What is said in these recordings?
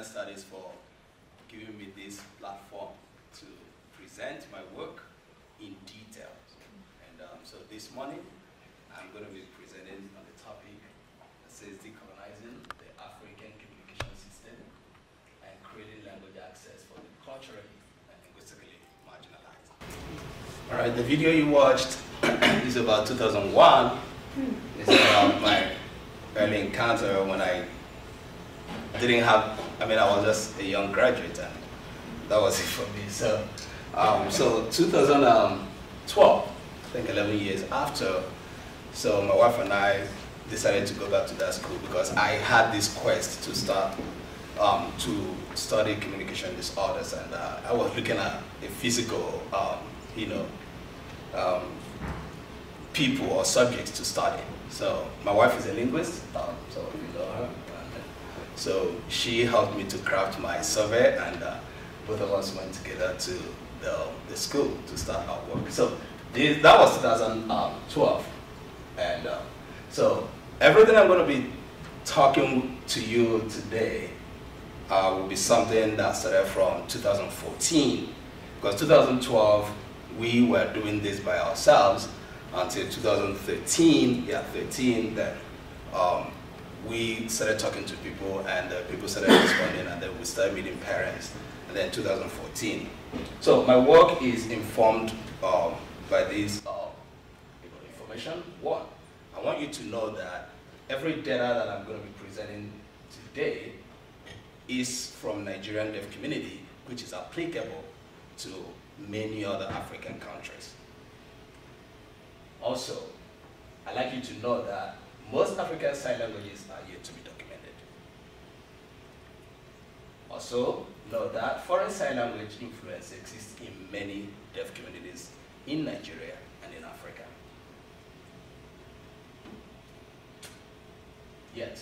Nigerian Studies for giving me this platform to present my work in detail. And so this morning, I'm going to be presenting on the topic that says decolonizing the African communication system and creating language access for the culturally and linguistically marginalized. All right, the video you watched is about 2001. It's about my early encounter when I didn't have, I was just a young graduate and that was it for me. So, 2012, I think 11 years after, so my wife and I decided to go back to that school because I had this quest to start, to study communication disorders, and I was looking at a physical, people or subjects to study. So my wife is a linguist, so you know her. So she helped me to craft my survey, and both of us went together to the school to start our work. So that was 2012. And so everything I'm going to be talking to you today will be something that started from 2014. Because 2012, we were doing this by ourselves until 2013, then we started talking to people, and people started responding, and then we started meeting parents, and then 2014. So my work is informed by this information. One, I want you to know that every data that I'm going to be presenting today is from Nigerian Deaf Community, which is applicable to many other African countries. Also, I'd like you to know that most African Sign Languages are yet to be documented. Also, note that foreign sign language influence exists in many deaf communities in Nigeria and in Africa. Yet,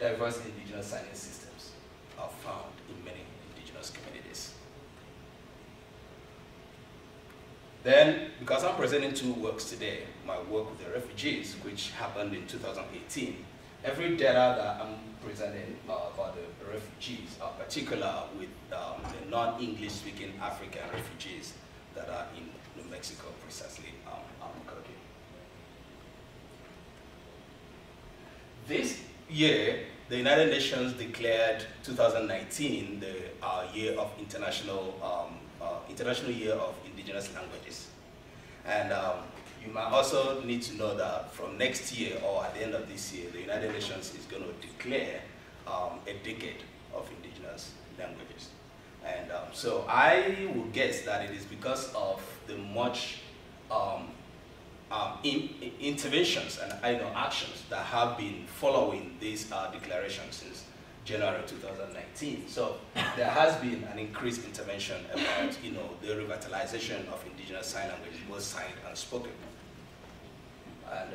diverse indigenous signing systems are found in many indigenous communities. Then, because I'm presenting two works today, my work with the refugees, which happened in 2018, every data that I'm presenting about the refugees, in particular with the non-English speaking African refugees that are in New Mexico, precisely Albuquerque. This year, the United Nations declared 2019 the year of International Year of Indigenous Languages. And you might also need to know that from next year, or at the end of this year, the United Nations is going to declare a decade of indigenous languages. And so I would guess that it is because of the much interventions and actions that have been following these declarations since January 2019. So there has been an increased intervention about the revitalization of indigenous sign languages, both signed and spoken. And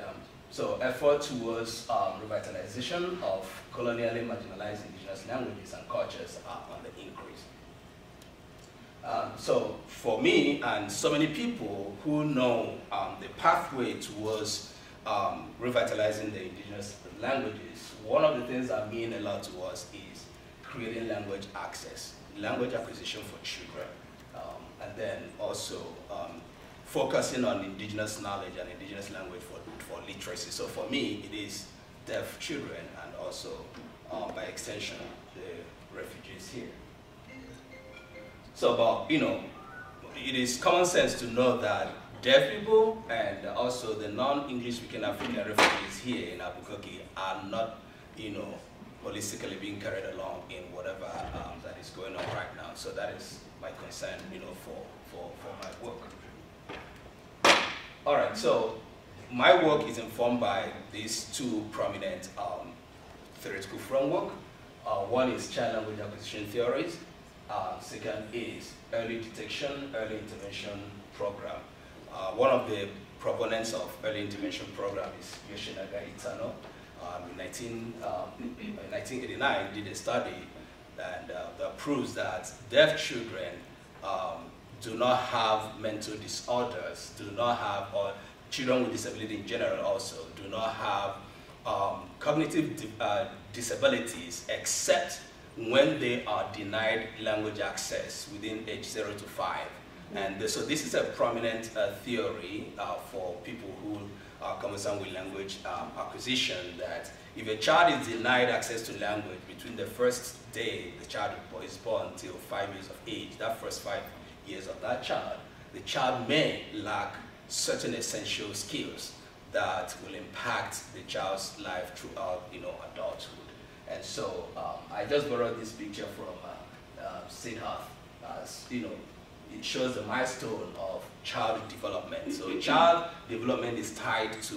so effort towards revitalization of colonially marginalized indigenous languages and cultures are on the increase. So for me and so many people who know the pathway towards revitalizing the indigenous languages, one of the things that mean a lot to us is creating language access, language acquisition for children, and then also focusing on indigenous knowledge and indigenous language for literacy. So for me, it is deaf children and also, by extension, the refugees here. So, but it is common sense to know that deaf people and also the non-English speaking African refugees here in Albuquerque are not, holistically being carried along in whatever that is going on right now. So that is my concern, for my work. All right, so my work is informed by these two prominent theoretical framework. One is child language acquisition theories. Second is early detection, early intervention program. One of the proponents of early intervention program is Yoshinaga Itano. In 1989, did a study and, that proves that deaf children do not have mental disorders, do not have, or children with disability in general also, do not have cognitive disabilities except when they are denied language access within age 0 to 5. And so this is a prominent theory for people who are concerned with language acquisition, that if a child is denied access to language between the first day the child is born until 5 years of age, that first 5 years of that child, the child may lack certain essential skills that will impact the child's life throughout, adulthood. And so I just borrowed this picture from Sidharth. It shows the milestone of child development. So child development is tied to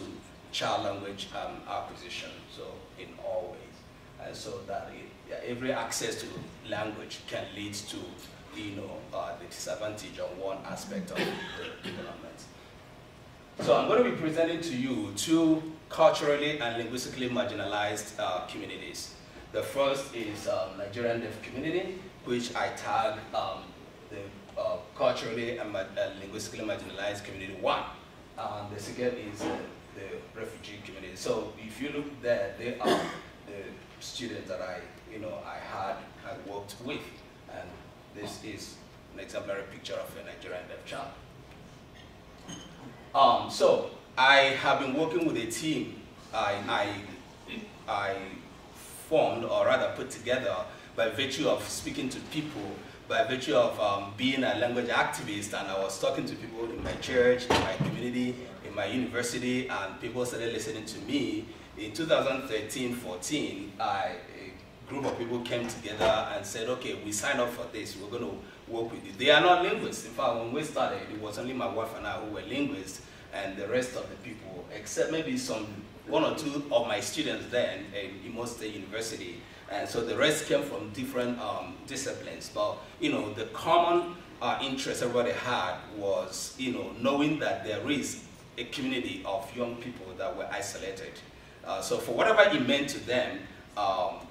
child language acquisition, so in all ways. And so that every access to language can lead to the disadvantage on one aspect of the development. So I'm going to be presenting to you two culturally and linguistically marginalized communities. The first is Nigerian Deaf Community, which I tag the culturally and linguistically marginalized community 1. The second is the refugee community. So if you look there, they are the students that I worked with, and this is an exemplary picture of a Nigerian deaf child. So I have been working with a team I formed, or rather put together, by virtue of speaking to people, by virtue of being a language activist, and I was talking to people in my church, in my community, in my university, and people started listening to me. In 2013-14, a group of people came together and said, okay, we signed up for this, we're going to work with it. They are not linguists. In fact, when we started, it was only my wife and I who were linguists, and the rest of the people, except maybe one or two of my students then at Imo State University. And so the rest came from different disciplines. But the common interest everybody had was knowing that there is a community of young people that were isolated. So for whatever it meant to them,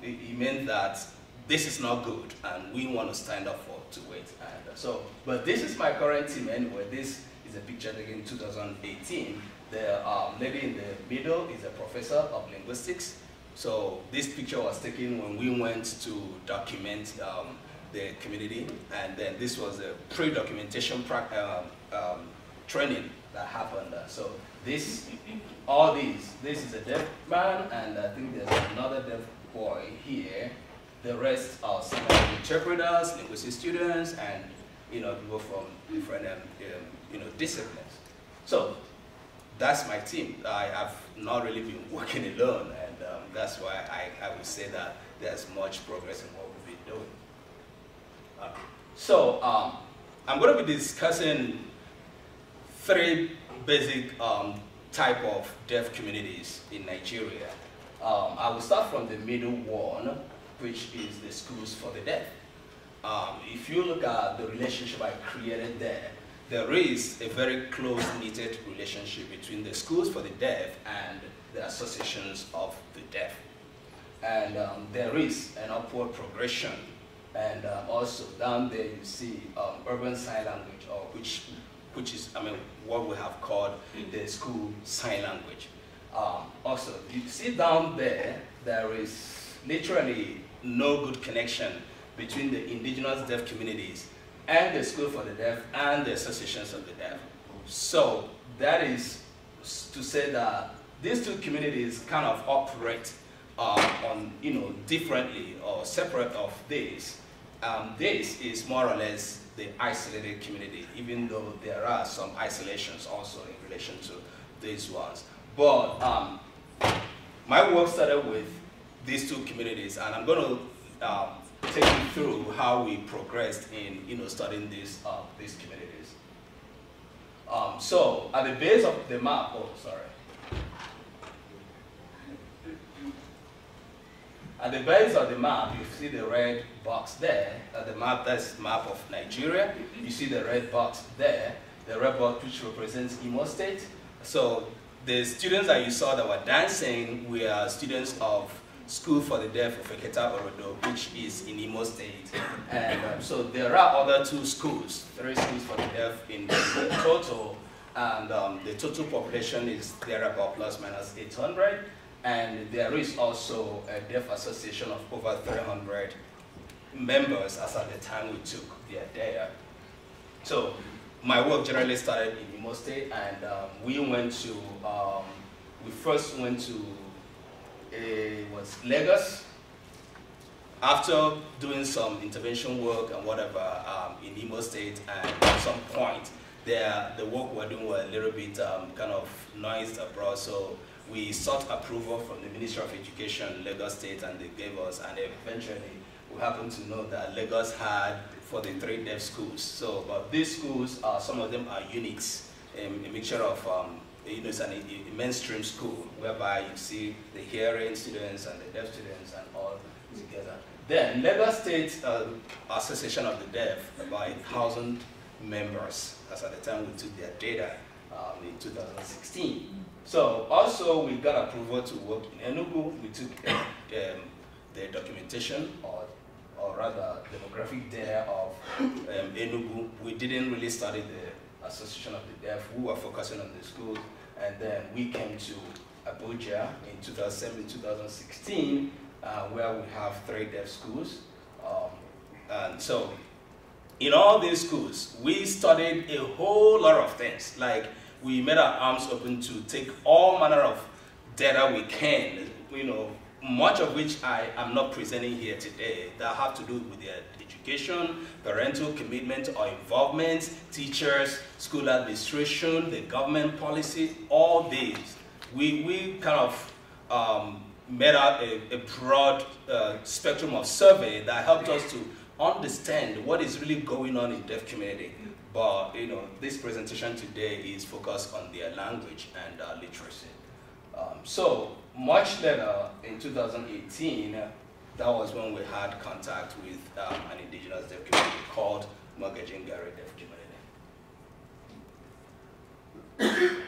it meant that this is not good, and we want to stand up to it. And so, but this is my current team anyway. This is a picture taken in 2018. The lady in the middle is a professor of linguistics. So this picture was taken when we went to document the community, and then this was a pre-documentation training that happened. So this is a deaf man, and I think there's another deaf boy here. The rest are some interpreters, linguistic students, and people from different disciplines. So that's my team. I have not really been working alone, and that's why I would say that there's much progress in what we've been doing. So I'm going to be discussing three basic type of deaf communities in Nigeria. I will start from the middle one, which is the schools for the deaf. If you look at the relationship I created there, there is a very close-knitted relationship between the schools for the deaf and the associations of the deaf. And there is an upward progression. And also down there you see urban sign language, or which is what we have called the school sign language. Also, you see down there, there is literally no good connection between the indigenous deaf communities and the School for the Deaf and the associations of the deaf. So that is to say that these two communities kind of operate on differently or separate of this. This is more or less the isolated community, even though there are some isolations also in relation to these ones. But my work started with these two communities, and I'm going to take you through how we progressed in studying these communities. So at the base of the map, at the base of the map, you see the red box there. At the map, that's map of Nigeria. You see the red box there, the red box which represents Imo State. So the students that you saw that were dancing were students of School for the Deaf of Eketa Borodo, which is in Imo State. And so there are other three schools for the deaf in the total. And the total population is there about plus minus 800. And there is also a deaf association of over 300 members as at the time we took their data. So my work generally started in Imo State, and we first went to Lagos. After doing some intervention work and whatever in Imo State, and at some point, the work we're doing were a little bit kind of noised abroad, so we sought approval from the Ministry of Education Lagos State, and they gave us, and eventually we happened to know that Lagos had 43 deaf schools. So, but these schools, some of them are uniques, a mixture of, it's an a mainstream school, whereby you see the hearing students and the deaf students and all together. Then Lagos State Association of the Deaf, about 1,000 members, as at the time we took their data in 2016. So also we got approval to work in Enugu. We took the documentation, or rather demographic data of Enugu. We didn't really study the Association of the Deaf, who were focusing on the schools, and then we came to Abuja in 2016, where we have 3 deaf schools. And so in all these schools, we studied a whole lot of things. Like, we made our arms open to take all manner of data we can, you know, much of which I am not presenting here today, that have to do with their education, parental commitment or involvement, teachers, school administration, the government policy, all these. We kind of made out a broad spectrum of survey that helped us to understand what is really going on in deaf community. But, you know, this presentation today is focused on their language and literacy. So much later, in 2018, that was when we had contact with an indigenous deaf community called Magajin Gari Deaf Community.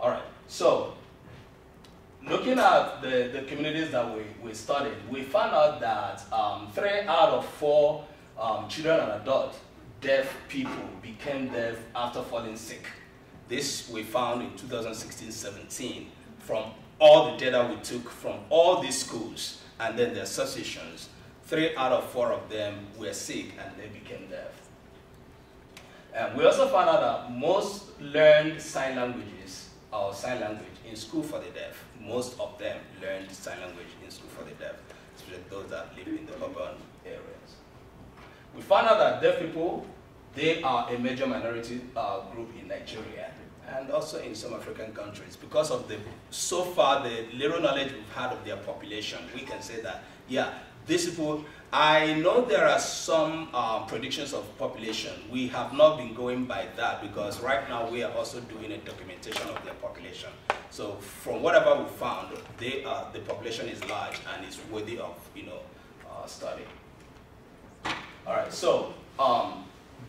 All right, so looking at the communities that we studied, we found out that 3 out of 4 children and adult deaf people became deaf after falling sick. This we found in 2016-17 from all the data we took from all these schools and then the associations. 3 out of 4 of them were sick and they became deaf. And we also found out that most learned sign languages or sign language in School for the Deaf. Most of them learned sign language in School for the Deaf, especially those that live in the urban areas. We found out that deaf people, they are a major minority group in Nigeria and also in some African countries. Because of the, so far, the little knowledge we've had of their population, we can say that, yeah, these people, I know there are some predictions of population. We have not been going by that because right now we are also doing a documentation of their population. So from whatever we found, they are, the population is large and is worthy of, you know, study. All right, so,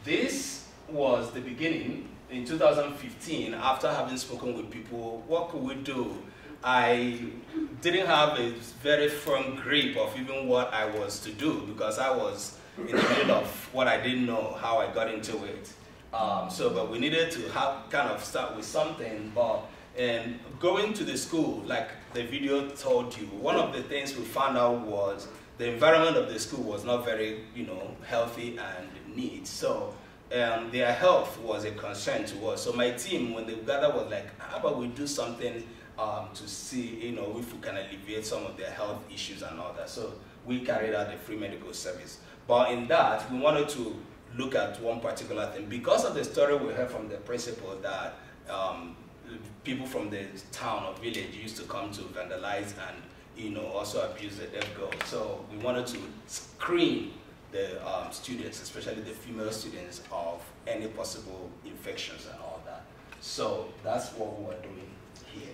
this was the beginning in 2015. After having spoken with people, what could we do? I didn't have a very firm grip of even what I was to do because I was in the middle of what I didn't know, how I got into it. But we needed to have, kind of start with something. And going to the school, like the video told you, one of the things we found out was the environment of the school was not very, you know, healthy and neat. So their health was a concern to us. So my team, when they gathered, was like, how about we do something to see, you know, if we can alleviate some of their health issues and all that. So we carried out the free medical service. But in that, we wanted to look at one particular thing. Because of the story we heard from the principal that people from the town or village used to come to vandalize and, you know, also abuse the deaf girls. So we wanted to screen the students, especially the female students, of any possible infections and all that. So that's what we were doing here.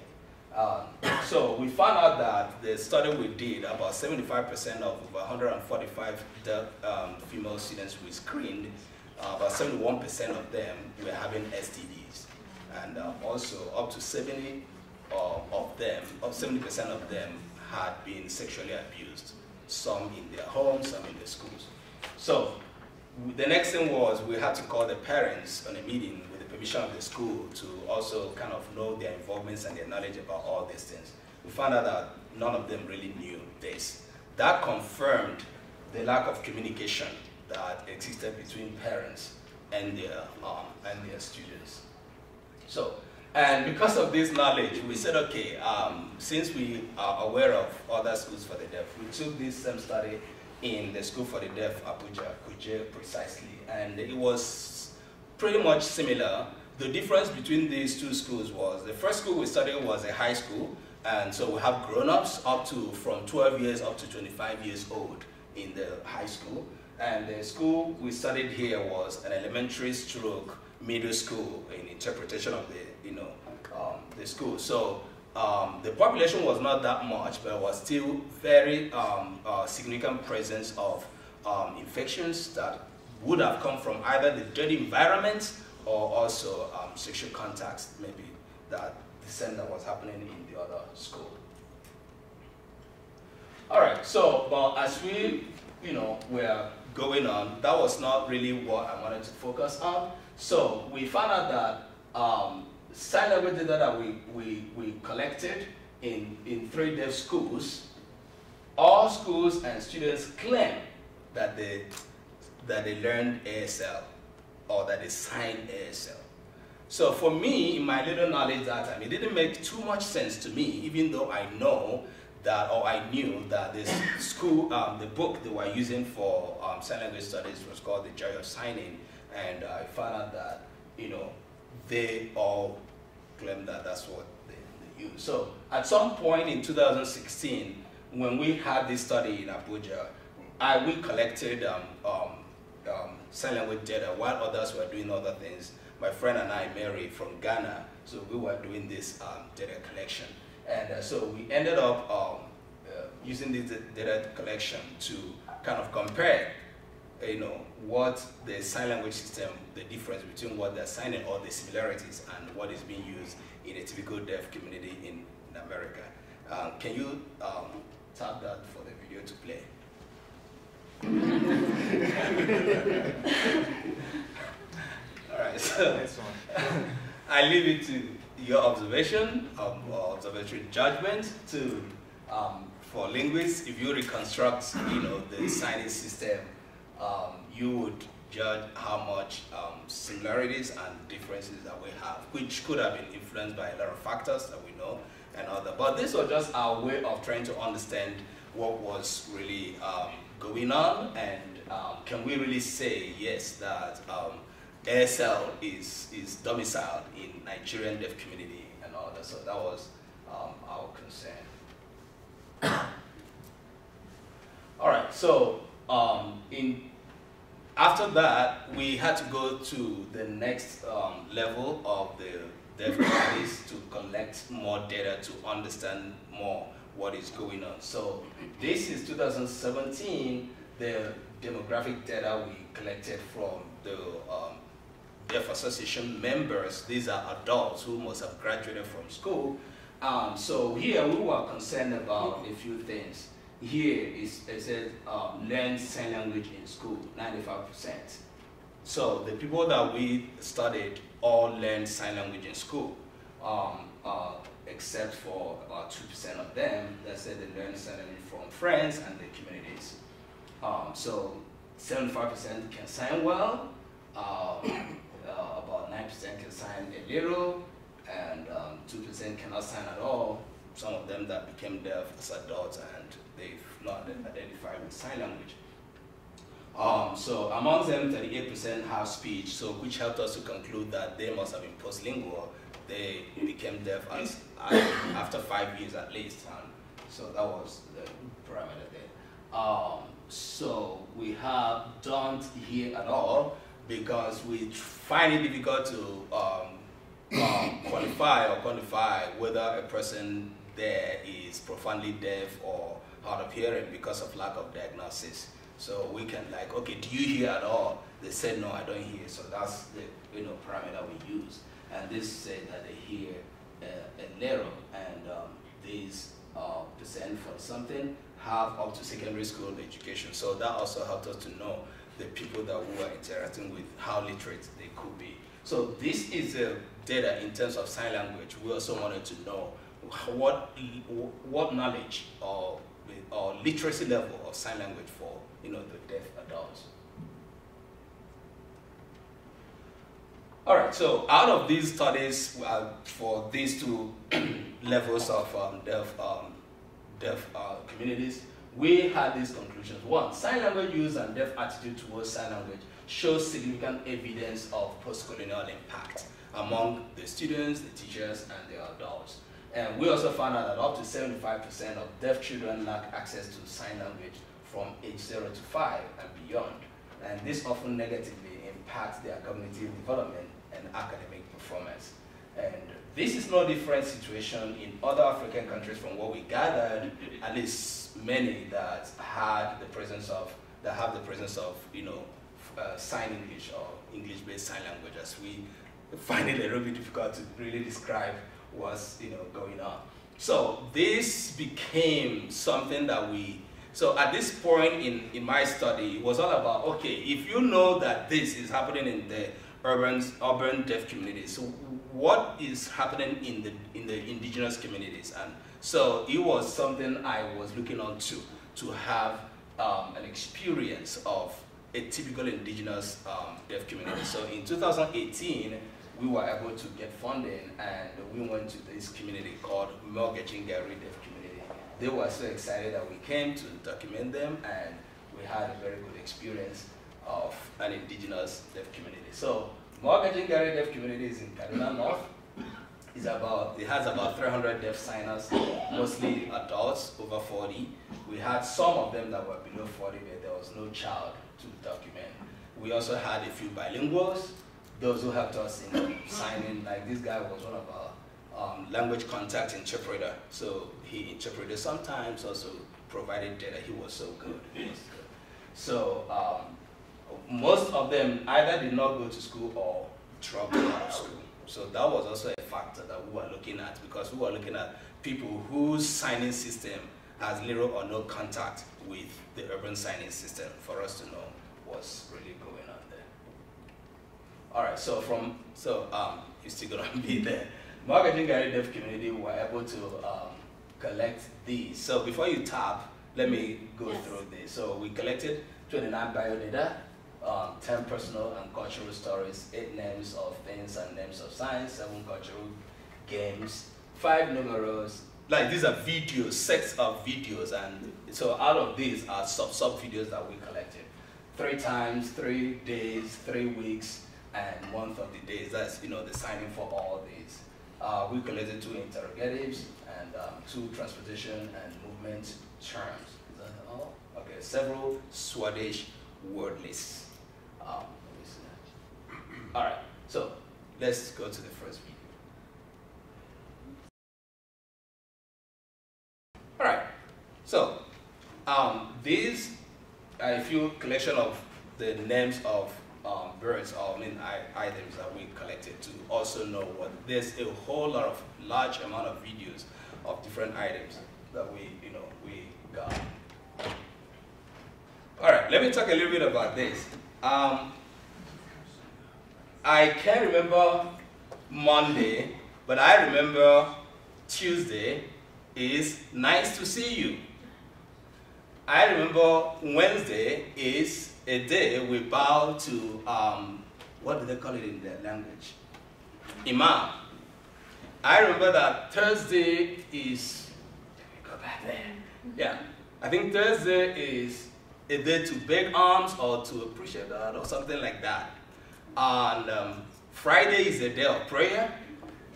So we found out that the study we did, about 75% of over 145 deaf, female students we screened, about 71% of them were having STDs. And also up to 70% of them had been sexually abused, some in their homes, some in the schools. So the next thing was we had to call the parents on a meeting with the permission of the school to also kind of know their involvements and their knowledge about all these things. we found out that none of them really knew this. That confirmed the lack of communication that existed between parents and their students. So, and because of this knowledge, we said, okay, since we are aware of other schools for the deaf, we took this same study in the School for the Deaf, Abuja, Kuje precisely, and it was pretty much similar. The difference between these two schools was, the first school we studied was a high school, and so we have grown-ups up to from 12 years up to 25 years old in the high school, and the school we studied here was an elementary stroke middle school in interpretation of the, you know, the school. So the population was not that much, but was still very significant presence of infections that would have come from either the dirty environment or also sexual contacts, maybe that the same that was happening in the other school. All right, so well, as we, you know, were going on, that was not really what I wanted to focus on. So we found out that sign language data that we collected in 3 deaf schools, all schools and students claim that they learned ASL or that they signed ASL. So for me, in my little knowledge that time, it didn't make too much sense to me, even though I know that, or I knew that this school, the book they were using for sign language studies was called The Joy of Signing, and I found out that, you know, they all claim that that's what they use. So at some point in 2016, when we had this study in Abuja, we collected sign language data while others were doing other things. My friend and I, Mary from Ghana, so we were doing this data collection. And so we ended up using this data collection to kind of compare, you know, what the sign language system, the difference between what they're signing or the similarities and what is being used in a typical deaf community in America. Can you tap that for the video to play? All right, so next one. I leave it to your observation, observatory judgment, to for linguists. If you reconstruct, you know, the signing system, you would judge how much similarities and differences that we have, which could have been influenced by a lot of factors that we know and other. But this was just our way of trying to understand what was really going on, and can we really say yes that ASL is domiciled in Nigerian deaf community and all that. So that was our concern. All right, so after that, we had to go to the next level of the deaf communities to collect more data to understand more what is going on. So this is 2017, the demographic data we collected from the Deaf Association members. These are adults who must have graduated from school. So here we were concerned about a few things. Here it says learn sign language in school, 95%. So the people that we studied all learned sign language in school, except for about 2% of them that said they learned sign language from friends and the communities. So 75% can sign well, about 9% can sign a little, and 2% cannot sign at all. Some of them that became deaf as adults and they've not identified with sign language. So among them, 38% have speech, so which helped us to conclude that they must have been postlingual. They became deaf as, after 5 years at least, and so that was the parameter there. So we have don't hear at all because we find it difficult to qualify or quantify whether a person there is profoundly deaf or hard of hearing because of lack of diagnosis. So we can like, okay, do you hear at all? They said, no, I don't hear. So that's the, you know, parameter we use. And this said that they hear a little, and these percent for something have up to secondary school education. So that also helped us to know the people that we were interacting with, how literate they could be. So this is the data in terms of sign language. We also wanted to know what knowledge or literacy level of sign language for the deaf adults. All right, so out of these studies for these two levels of deaf communities, we had these conclusions. One, sign language use and deaf attitude towards sign language shows significant evidence of post-colonial impact among the students, the teachers, and the adults. And we also found out that up to 75% of deaf children lack access to sign language from age 0 to 5 and beyond. And this often negatively impacts their cognitive development and academic performance. And this is no different situation in other African countries from what we gathered, at least many that had the presence of, sign English or English-based sign language, as we find it a little bit difficult to really describe what's going on. So this became something that we, so at this point in my study, it was all about, okay, if you know that this is happening in the urban deaf communities, so what is happening in the indigenous communities? And so it was something I was looking on to have an experience of a typical indigenous deaf community. So in 2018, we were able to get funding and we went to this community called Magajin Gari Deaf Community. They were so excited that we came to document them, and we had a very good experience of an indigenous deaf community. So Magajin Gari Deaf Community is in Kaduna North. It has about 300 deaf signers, mostly adults over 40. We had some of them that were below 40, but there was no child to document. We also had a few bilinguals, those who helped us in signing. Like this guy was one of our language contact interpreter. So he interpreted sometimes, also provided data. He was so good. So most of them either did not go to school or dropped out of school. So that was also a factor that we were looking at, because we were looking at people whose signing system has little or no contact with the urban signing system for us to know what's really going on there. All right, so it's still gonna be there. Magajin Gari Deaf Community were able to collect these. So before you tap, let me go through this. So we collected 29 biodata, 10 personal and cultural stories, 8 names of things and names of signs, 7 cultural games, 5 numeros. Like these are videos, sets of videos, and so out of these are sub videos that we collected. 3 times, 3 days, 3 weeks, and 1 of the days. That's the signing for all these. We collected 2 interrogatives and 2 transportation and movement terms. Is that all? Okay, several Swadesh word lists. All right, so let's go to the first video. All right, so these are a few collection of the names of birds, or items that we collected to also know what. There's a whole lot of large amount of videos of different items that we got. All right, let me talk a little bit about this. I can't remember Monday, but I remember Tuesday. Is nice to see you. I remember Wednesday is a day we bow to, what do they call it in their language? Imam. I remember that Thursday is, let me go back there. Yeah, I think Thursday is a day to beg alms or to appreciate God or something like that. And Friday is a day of prayer.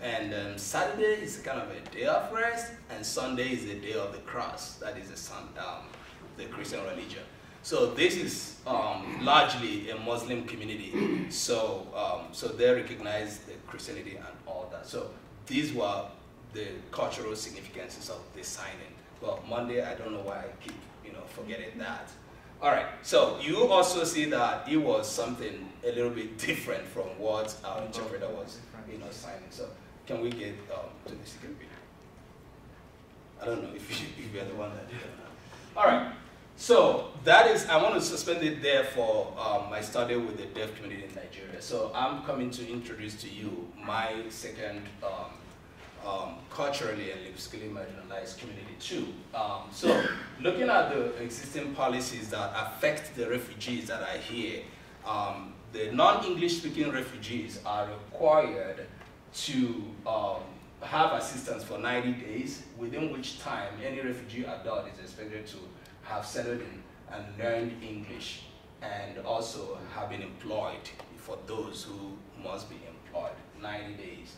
And Saturday is kind of a day of rest, and Sunday is the day of the cross. That is the Christian religion. So this is largely a Muslim community. So they recognize the Christianity and all that. So these were the cultural significances of this signing. Well, Monday, I don't know why I keep forgetting that. All right. So you also see that it was something a little bit different from what our interpreter was signing. So. Can we get to the second video? I don't know if you're the one that did it or not. All right, so that is, I want to suspend it there for my study with the deaf community in Nigeria. So I'm coming to introduce to you my second culturally and linguistically marginalized community too. So looking at the existing policies that affect the refugees that are here, the non-English speaking refugees are required to have assistance for 90 days, within which time any refugee adult is expected to have settled in and learned English, and also have been employed for those who must be employed, 90 days.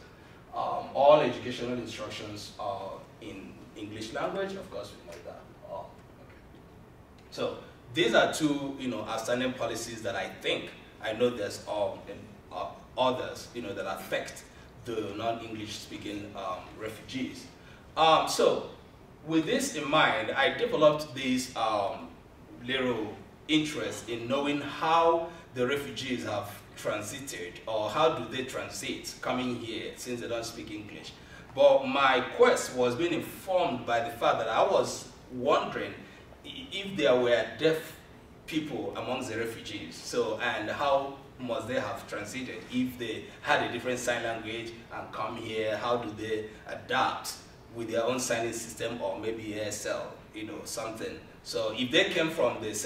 All educational instructions are in English language, of course we know that. Okay. So these are two, outstanding policies that I think, I know there's others, that affect the non-English speaking refugees. So with this in mind, I developed these little interest in knowing how the refugees have transited, or how do they transit coming here since they don't speak English. But my quest was being informed by the fact that I was wondering if there were deaf people amongst the refugees, and how must they have transited if they had a different sign language and come here, how do they adapt with their own signing system or maybe ASL, something. So if they came from the East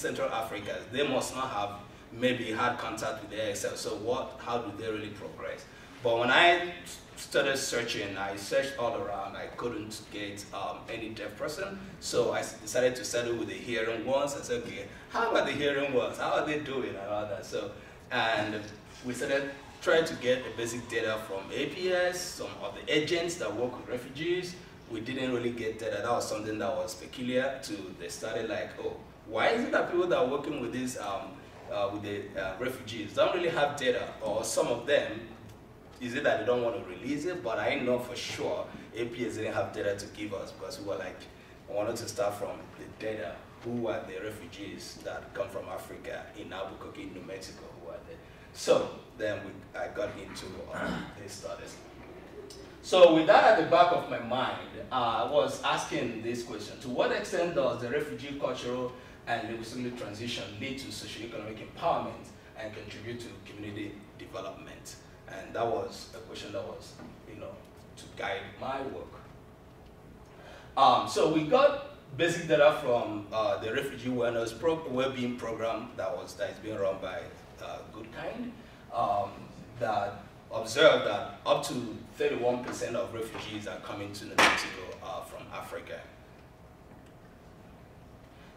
Central Africa, they must not have maybe had contact with the ASL. So how do they really progress? But when I started searching, I searched all around, I couldn't get any deaf person. So I decided to settle with the hearing ones. I said, okay, how about the hearing ones? How are they doing and all that? So, and we started trying to get the basic data from APS, some of the agents that work with refugees. We didn't really get data. That was something that was peculiar to the study, like, oh, why is it that people that are working with these refugees don't really have data, or some of them, is it that they don't want to release it? But I know for sure APS didn't have data to give us, because we were like, I wanted to start from the data, who are the refugees that come from Africa in Albuquerque, New Mexico, who are they? So then I got into these studies. So with that at the back of my mind, I was asking this question: to what extent does the refugee cultural and linguistic transition lead to socioeconomic empowerment and contribute to community development? And that was a question that was, to guide my work. So we got basic data from the Refugee Wellness Wellbeing Program that is being run by Goodkind, that observed that up to 31% of refugees are coming to New Mexico from Africa.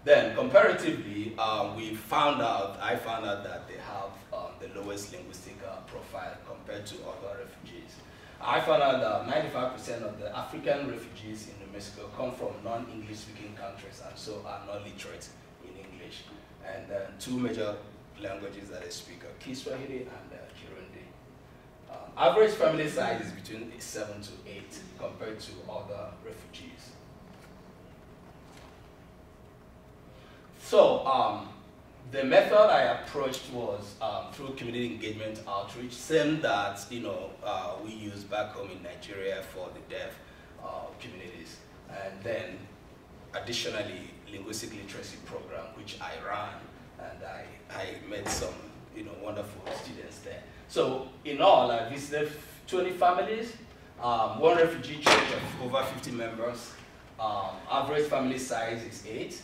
Then comparatively, I found out that they have the lowest linguistic profile compared to other refugees. I found out that 95% of the African refugees in New Mexico come from non-English speaking countries, and so are not literate in English. And two major languages that they speak are Kiswahili and Kirundi. Average family size is between 7 to 8 compared to other refugees. So the method I approached was through community engagement outreach, same that we use back home in Nigeria for the deaf communities, and then additionally linguistic literacy program, which I ran, and I met some wonderful students there. So in all, I visited 20 families, one refugee church of over 50 members. Average family size is 8,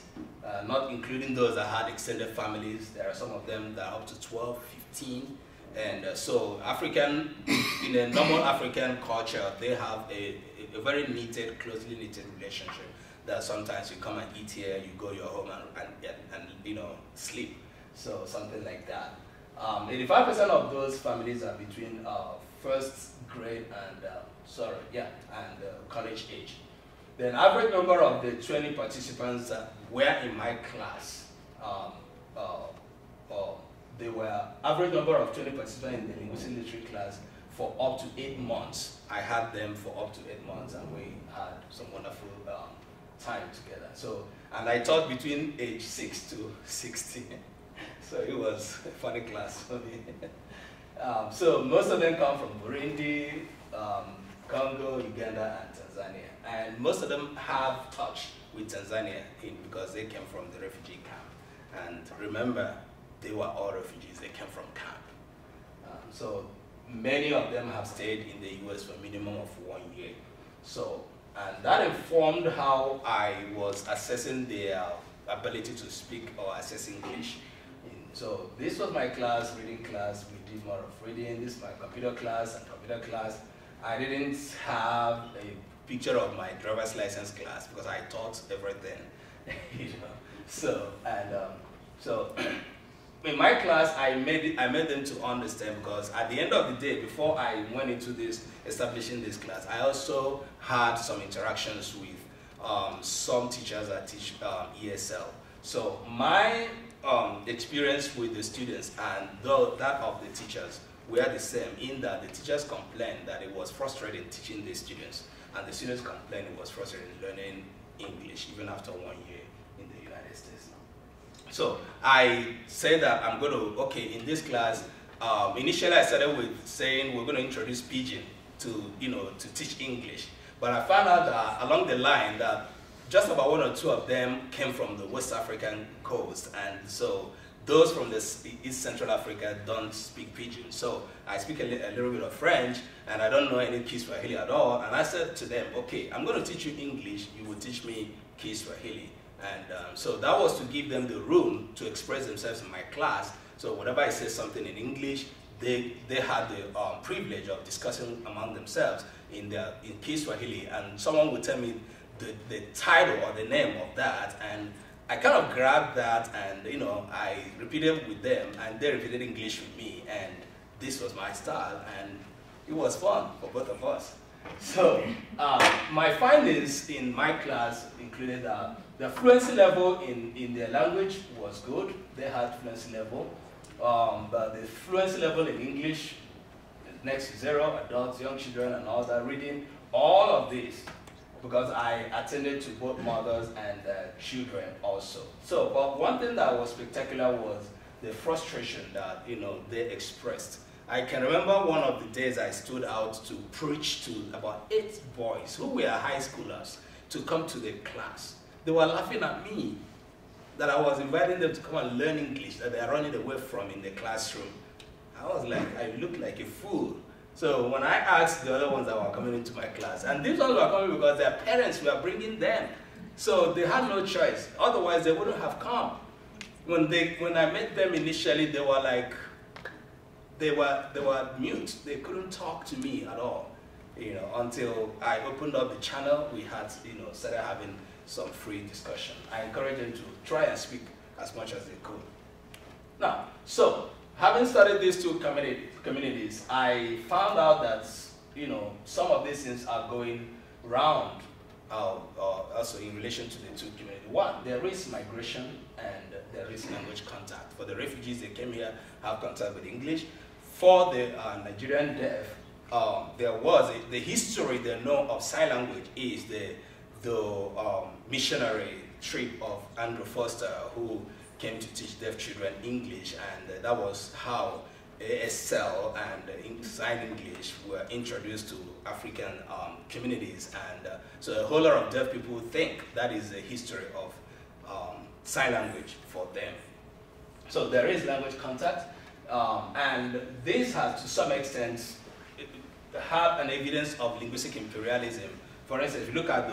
not including those that had extended families. There are some of them that are up to 12, 15. And so African, in a normal African culture, they have a very knitted, closely knitted relationship, that sometimes you come and eat here, you go your home and sleep. So something like that. 85% of those families are between first grade and, college age. The average number of the 20 participants that were in my class, they were average number of 20 participants in the linguistic literacy class for up to 8 months. I had them for up to 8 months, and we had some wonderful time together. So, and I taught between age 6 to 16, so it was a funny class for me. So most of them come from Burundi, Congo, Uganda, and Tanzania. And most of them have touch with Tanzania because they came from the refugee camp. And remember, they were all refugees, they came from camp. So many of them have stayed in the US for a minimum of 1 year. So, and that informed how I was assessing their ability to speak or assess English. So this was my class, reading class. We did more of reading. This is my computer class and computer class. I didn't have a picture of my driver's license class because I taught everything, you know. So and so in my class, I made them to understand, because at the end of the day, before I went into this establishing this class, I also had some interactions with some teachers that teach ESL. So my experience with the students and that of the teachers were the same, in that the teachers complained that it was frustrating teaching the students, and the students complained it was frustrating learning English even after 1 year in the United States. So I said that I'm going to, okay, in this class, initially I started with saying we're going to introduce Pidgin to, you know, to teach English, but I found out that along the line that just about one or two of them came from the West African coast, and so those from the East Central Africa don't speak Pidgin. So I speak a little bit of French, and I don't know any Kiswahili at all. And I said to them, okay, I'm going to teach you English, you will teach me Kiswahili. And so that was to give them the room to express themselves in my class. So whenever I say something in English, they had the privilege of discussing among themselves in Kiswahili, and someone would tell me the title or the name of that, and I kind of grabbed that, and you know, I repeated with them, and they repeated English with me, and this was my style, and it was fun for both of us. So my findings in my class included the fluency level in their language was good. They had fluency level, but the fluency level in English, next to zero, adults, young children, and all that, reading, all of this, because I attended to both mothers and children also. So, but one thing that was spectacular was the frustration that, you know, they expressed. I can remember one of the days I stood out to preach to about 8 boys who were high schoolers to come to the class. They were laughing at me that I was inviting them to come and learn English that they are running away from in the classroom. I was like, I looked like a fool. So when I asked the other ones that were coming into my class, and these ones were coming because their parents were bringing them. So they had no choice. Otherwise, they wouldn't have come. When I met them initially, they were like, they were mute. They couldn't talk to me at all, you know, until I opened up the channel. We had, you know, started having some free discussion. I encouraged them to try and speak as much as they could. Now, so, having studied these two communities, I found out that, you know, some of these things are going round also in relation to the two communities. One, there is migration and there is language contact. For the refugees, they came here, have contact with English. For the Nigerian deaf, there was the history they know of sign language is the missionary trip of Andrew Foster, who came to teach deaf children English, and that was how ASL and Sign English were introduced to African communities. And so a whole lot of deaf people think that is the history of sign language for them. So there is language contact, and this has to some extent had an evidence of linguistic imperialism. For instance, if you look at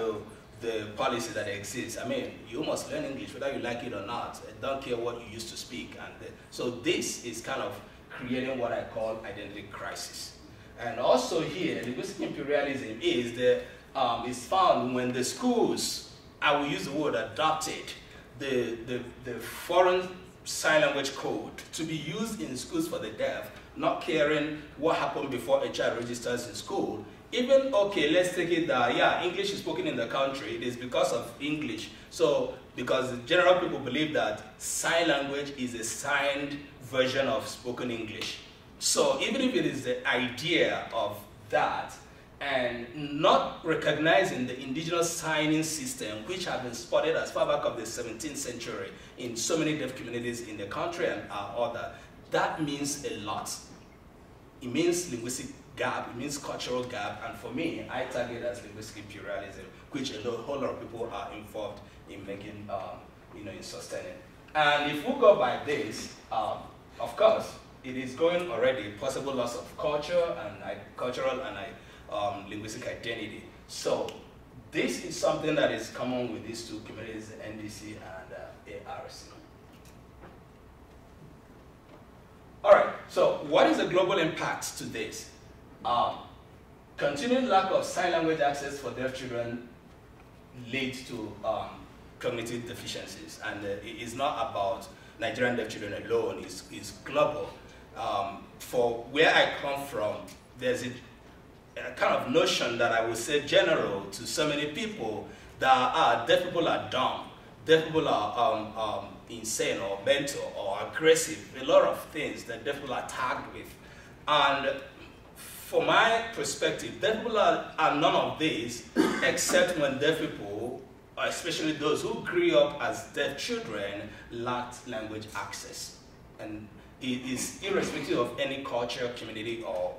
the policy that exists. I mean, you must learn English whether you like it or not. I don't care what you used to speak. And so this is kind of creating what I call identity crisis. And also here, linguistic imperialism is found when the schools, I will use the word adopted, the foreign sign language code to be used in schools for the deaf, not caring what happened before a child registers in school. Even, okay, let's take it that, yeah, English is spoken in the country, it is because of English. So, because the general people believe that sign language is a signed version of spoken English. So, even if it is the idea of that, and not recognizing the indigenous signing system, which have been spotted as far back as the 17th century in so many deaf communities in the country and other, that means a lot. It means linguistic gap, it means cultural gap, and for me, I tag it as linguistic pluralism, which a whole lot of people are involved in making, you know, in sustaining. And if we go by this, of course, it is going already, possible loss of culture and cultural and linguistic identity. So this is something that is common with these two communities, NDC and ARC. All right, so what is the global impact to this? Continued lack of sign language access for deaf children leads to cognitive deficiencies, and it is not about Nigerian deaf children alone, it's global. For where I come from, there's a kind of notion that I would say general to so many people that deaf people are dumb, deaf people are insane or mental or aggressive, a lot of things that deaf people are tagged with. And from my perspective, deaf people are none of these except when deaf people, especially those who grew up as deaf children, lacked language access. And it is irrespective of any culture, community, or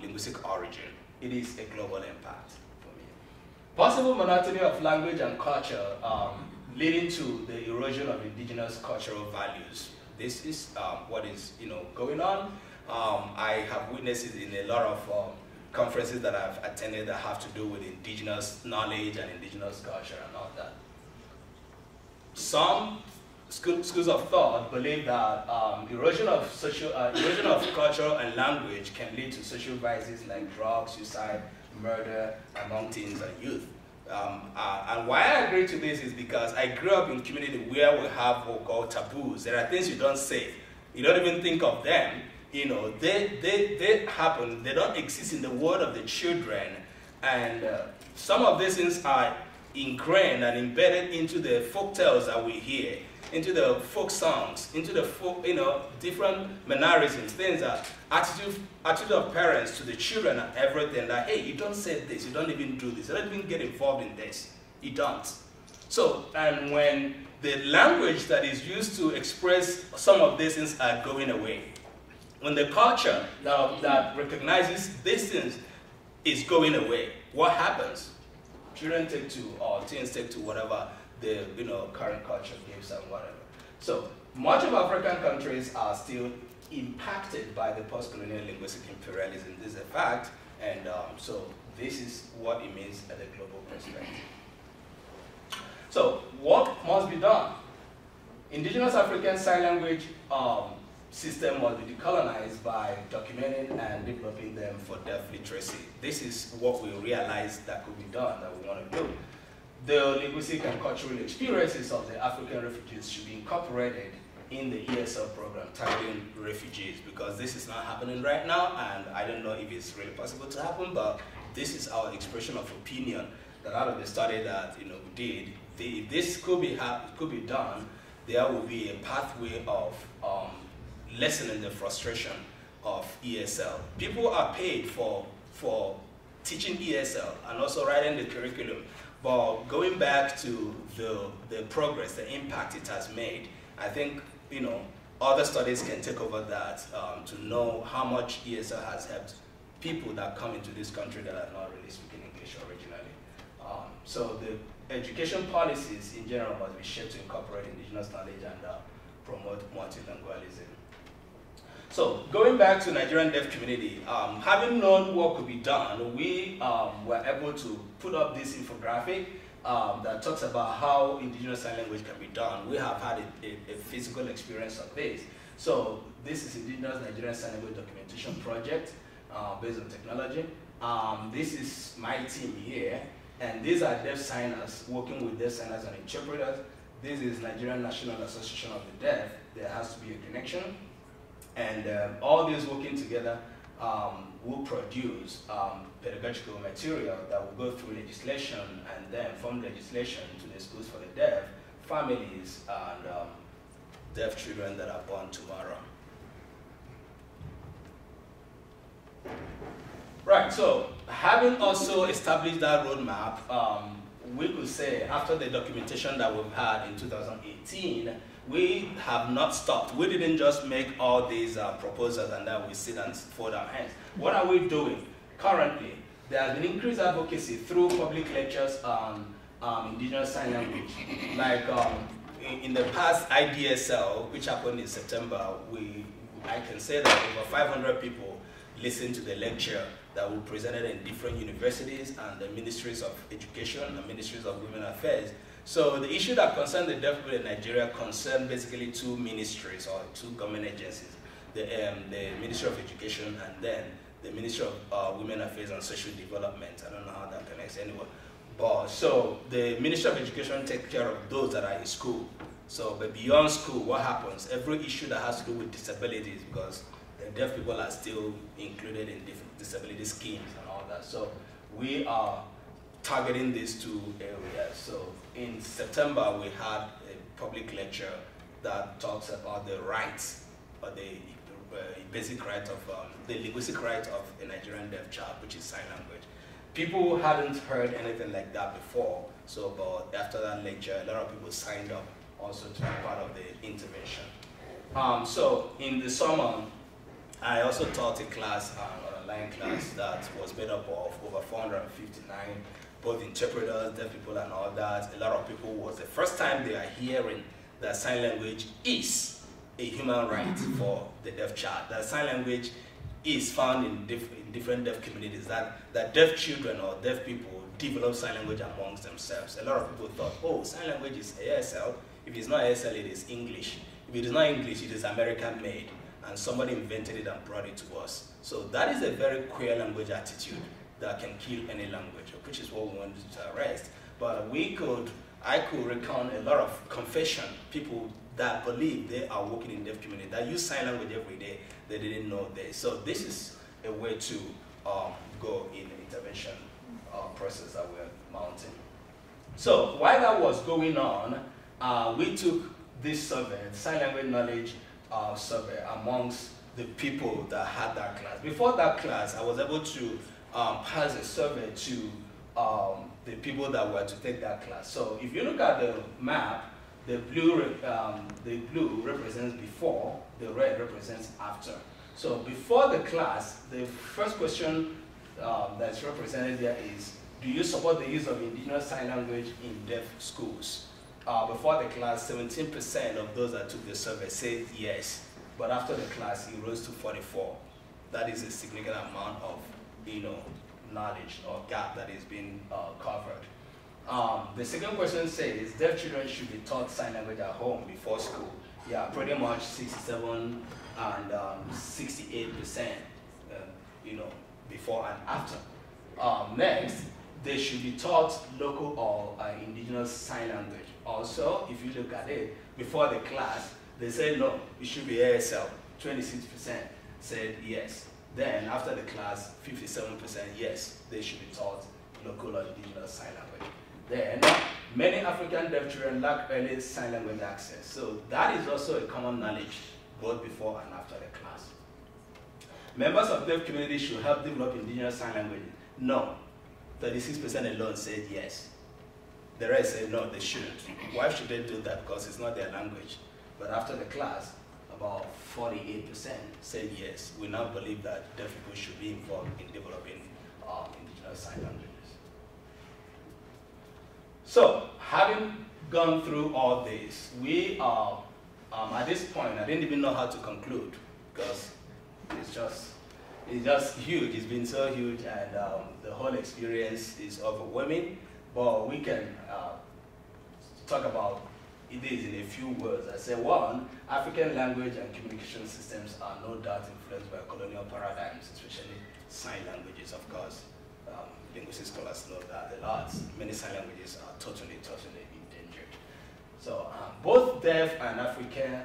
linguistic origin. It is a global impact for me. Possible monotony of language and culture leading to the erosion of indigenous cultural values. This is what is going on. I have witnessed it in a lot of conferences that I've attended that have to do with indigenous knowledge and indigenous culture and all that. Some schools of thought believe that erosion of social, erosion of culture and language can lead to social vices like drugs, suicide, murder among teens and youth. And why I agree to this is because I grew up in a community where we have what we call taboos. There are things you don't say, you don't even think of them. You know, they happen, they don't exist in the world of the children. And some of these things are ingrained and embedded into the folk tales that we hear, into the folk songs, into the folk, different mannerisms, things that attitude of parents to the children and everything, like, hey, you don't say this, you don't even do this, you don't even get involved in this, you don't. So, and when the language that is used to express some of these things are going away, when the culture that recognizes these things is going away, what happens? Children take to, or teens take to whatever the current culture gives and whatever. So much of African countries are still impacted by the post-colonial linguistic imperialism. This is a fact, and so this is what it means at a global perspective. So what must be done? Indigenous African Sign Language system must be decolonized by documenting and developing them for deaf literacy. This is what we realized that could be done, that we want to do. The linguistic and cultural experiences of the African refugees should be incorporated in the ESL program targeting refugees, because this is not happening right now, and I don't know if it's really possible to happen, but this is our expression of opinion that out of the study that we did, if this could be done, there will be a pathway of lessening the frustration of ESL. People are paid for teaching ESL and also writing the curriculum, but going back to the progress, the impact it has made, I think other studies can take over that to know how much ESL has helped people that come into this country that are not really speaking English originally. So the education policies in general must be shaped to incorporate indigenous knowledge and promote multilingualism. So going back to Nigerian deaf community, having known what could be done, we were able to put up this infographic that talks about how indigenous sign language can be done. We have had a physical experience of this. So this is Indigenous Nigerian Sign Language Documentation Project based on technology. This is my team here, and these are deaf signers working with deaf signers and interpreters. This is Nigerian National Association of the Deaf. There has to be a connection. And all these working together will produce pedagogical material that will go through legislation and then from legislation to the schools for the deaf, families, and deaf children that are born tomorrow. Right, so having also established that roadmap, we could say after the documentation that we've had in 2018, we have not stopped. We didn't just make all these proposals and then we sit and fold our hands. What are we doing? Currently, there has been increased advocacy through public lectures on indigenous sign language. Like in the past IDSL, which happened in September, we I can say that over 500 people listened to the lecture that we presented in different universities and the ministries of education and ministries of women affairs. So the issue that concerned the deaf people in Nigeria concerned basically two ministries or two government agencies, the Ministry of Education and then the Ministry of Women Affairs and Social Development. I don't know how that connects anyway. But so the Ministry of Education takes care of those that are in school. So but beyond school, what happens? Every issue that has to do with disabilities, because the deaf people are still included in different disability schemes and all that. So we are targeting these two areas. So in September, we had a public lecture that talks about the rights, or the basic right of, the linguistic right of a Nigerian deaf child, which is sign language. People hadn't heard anything like that before. So but after that lecture, a lot of people signed up also to be part of the intervention. So in the summer, I also taught a class, an online class, that was made up of over 459, both interpreters, deaf people and all that. A lot of people, was the first time they are hearing that sign language is a human right for the deaf child. That sign language is found in different deaf communities, that deaf children or deaf people develop sign language amongst themselves. A lot of people thought, oh, sign language is ASL. If it's not ASL, it is English. If it is not English, it is American made. And somebody invented it and brought it to us. So that is a very queer language attitude that can kill any language, which is what we wanted to arrest. But I could recount a lot of confession, people that believe they are working in deaf community, that use sign language every day, they didn't know this. So this is a way to go in the intervention process that we're mounting. So while that was going on, we took this survey, sign language knowledge, survey amongst the people that had that class. Before that class, I was able to pass a survey to the people that were to take that class. So if you look at the map, the blue represents before, the red represents after. So before the class, the first question that's represented here is, do you support the use of indigenous sign language in deaf schools? Before the class, 17% of those that took the survey said yes, but after the class, it rose to 44%. That is a significant amount of, knowledge or gap that is being covered. The second question says, deaf children should be taught sign language at home before school. Yeah, pretty much 67 and 68%, before and after. Next, they should be taught local or indigenous sign language. Also, if you look at it, before the class, they said no, it should be ASL. 26% said yes. Then, after the class, 57% yes, they should be taught local or indigenous sign language. Then, many African deaf children lack early sign language access. So that is also a common knowledge, both before and after the class. Members of deaf community should help develop indigenous sign language. No, 36% alone said yes. The rest say no, they shouldn't. Why should they do that? Because it's not their language. But after the class, about 48% said yes. We now believe that deaf people should be involved in developing indigenous sign languages. So, having gone through all this, we are, at this point, I didn't even know how to conclude, because it's just huge. It's been so huge, and the whole experience is overwhelming. But we can talk about this in a few words. I say, one, African language and communication systems are no doubt influenced by colonial paradigms, especially sign languages, of course. Linguistic scholars know that a lot. Many sign languages are totally endangered. So both deaf and African,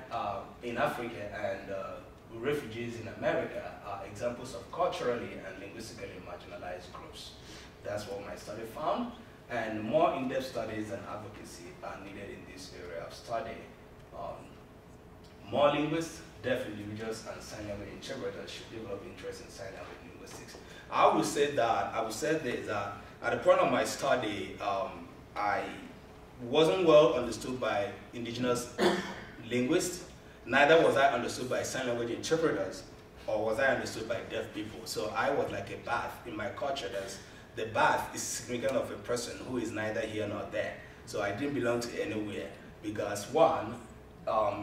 in Africa and refugees in America are examples of culturally and linguistically marginalized groups. That's what my study found. And more in-depth studies and advocacy are needed in this area of study. More linguists, deaf individuals, and sign language interpreters should develop interest in sign language linguistics. I would say that at the point of my study, I wasn't well understood by indigenous linguists, neither was I understood by sign language interpreters, or was I understood by deaf people. So I was like a bath in my culture. The bath is significant of a person who is neither here nor there. So I didn't belong to anywhere because, one,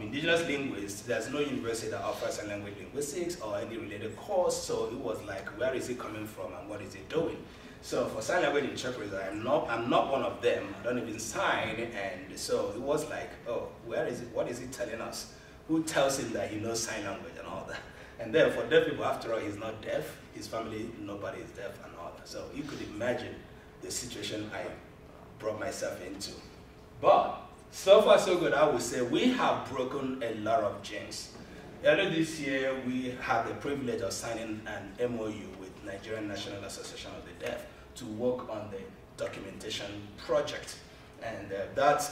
indigenous linguists, there's no university that offers sign language linguistics or any related course, so it was like, where is it coming from and what is it doing? So for sign language interpreters, I'm not one of them. I don't even sign, and so it was like, oh, where is it? What is it telling us? Who tells him that he knows sign language and all that? And then for deaf people, after all, he's not deaf. His family, nobody is deaf and all that. So you could imagine the situation I brought myself into. But so far so good, I would say we have broken a lot of chains. Earlier this year, we had the privilege of signing an MOU with Nigerian National Association of the Deaf to work on the documentation project. And that